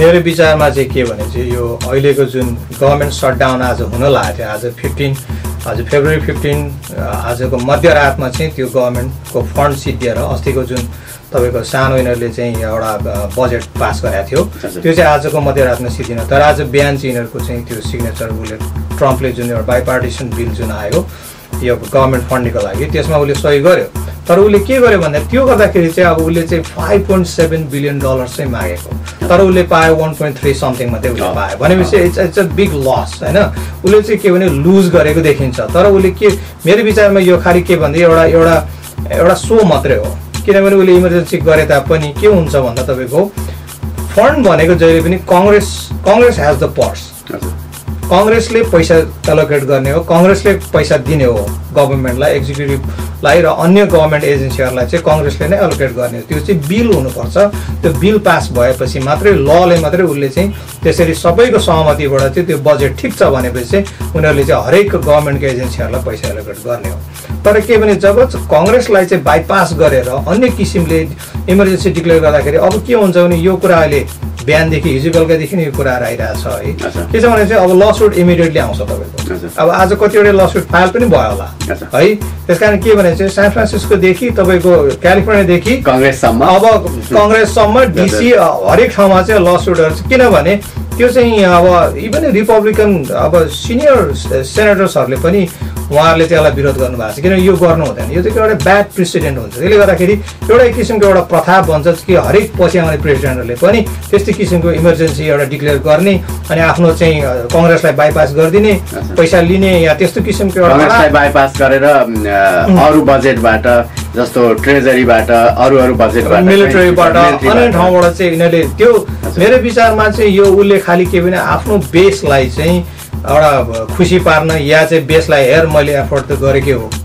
मेरे विचारमा चाहिँ के भने चाहिँ यो अहिलेको जुन गभर्नमेन्ट सटडाउन आज हुन लाग्यो आज 15 आज फेब्रुअरी 15 आजको मध्यरातमा चाहिँ त्यो गभर्नमेन्टको फन्ड सिद्धिएर अस्तिको जुन तपाईको सानो इनरले चाहिँ एउटा बजेट पास गरेको थियो त्यो चाहिँ आजको मध्यरातमा सिद्धिन तर आज बिहान चाहिँ इनरको चाहिँ त्यो सिग्नेचर उले ट्रम्पले जुन एउटा बाइपार्टिसन बिल जुन आयो यो गभर्नमेन्ट फन्डको लागि त्यसमा उले सही गर्यो तर उले के गर्यो भन्दा त्यो गर्दाखेरि चाहिँ अब उले चाहिँ 5.7 बिलियन डलर चाहिँ मागेको तर उले पाए 1.3 समथिङ मात्रै उले पाए भनेपछि इट्स अ बिग लस हैन उले चाहिँ के भने लुज गरेको देखिन्छ तर उले के मेरो विचारमा यो खाली के भन्दै एउटा शो मात्रै हो किनभने उले इमर्जेन्सी गरे तापनि के हुन्छ भन्दा तपाईको फन्ड भनेको जहिले पनि कांग्रेस हैज द पर्स कांग्रेसले पैसा एलोकेट गर्ने हो कांग्रेसले पैसा दिने हो गभर्नमेन्टलाई एक्जिक्युटिभलाई र अन्य गभर्नमेन्ट एजेन्सीहरुलाई चाहिँ कांग्रेसले नै एलोकेट गर्ने हो त्यो चाहिँ बिल हुनु पर्छ त्यो बिल पास भएपछि मात्रै लले मात्रै उले चाहिँ त्यसरी सबैको सहमतिबाट चाहिँ त्यो बजेट ठीक छ भनेपछि उनीहरुले चाहिँ हरेक गभर्नमेन्टको एजेन्सीहरुलाई पैसा एलोकेट गर्ने हो तर के भने जब कांग्रेसलाई चाहिँ बाइपास गरेर अन्य किसिमले इमर्जेन्सी डिक्लेयर गर्दाखेरि अब के हुन्छ भने यो कुरा अहिले ब्यान देखि हिजोलका देखि नै यो कुरा आइरा छ है के छ भने चाहिँ अब लसुट इमिडिएटली आउँछ तपाईको अब आज कतिवटा लसुट फाइल पनि भयो होला है त्यसकारण के भने चाहिँ सान फ्रान्सिस्को देखि तपाईको क्यालिफोर्निया देखि कांग्रेस सम्म अब कांग्रेस सम्म डीसी हरेक ठाउँमा चाहिँ लसुटहरु किनभने त्यो चाहिँ अब इभन रिपब्लिकन अब सिनियर सेनेटर्सहरुले पनि उहाँहरुले त्यसलाई विरोध गर्नु भएको छ किनभने यो गर्नु हुँदैन यो चाहिँ एउटा ब्याड प्रेसिडेन्ट हुन्छ त्यसले गर्दाखेरि एउटा किसिमको एउटा प्रथा बन्छ कि हरेक पछि आउने प्रेसिडेन्टहरुले पनि त्यस्तै किसिमको इमर्जेन्सी एउटा डिक्लेयर गर्ने अनि आफ्नो चाहिँ कांग्रेसलाई बाइपास गर्दिने पैसा लिने या त्यस्तो किसिमको एउटा कांग्रेसलाई बाइपास गरेर अरु बजेटबाट जस्तो ट्रेजरीबाट अरु बजेटबाट मिलिट्रीबाट अन्य ठाउँबाट चाहिँ इनले त्यो मेरो विचारमा चाहिँ यो उले खाली के भने आफ्नो बेसलाई चाहिँ एउटा खुशी पार्न या चाहिँ बेसलाई हेर मैले एफोर्ड त गरेकै हो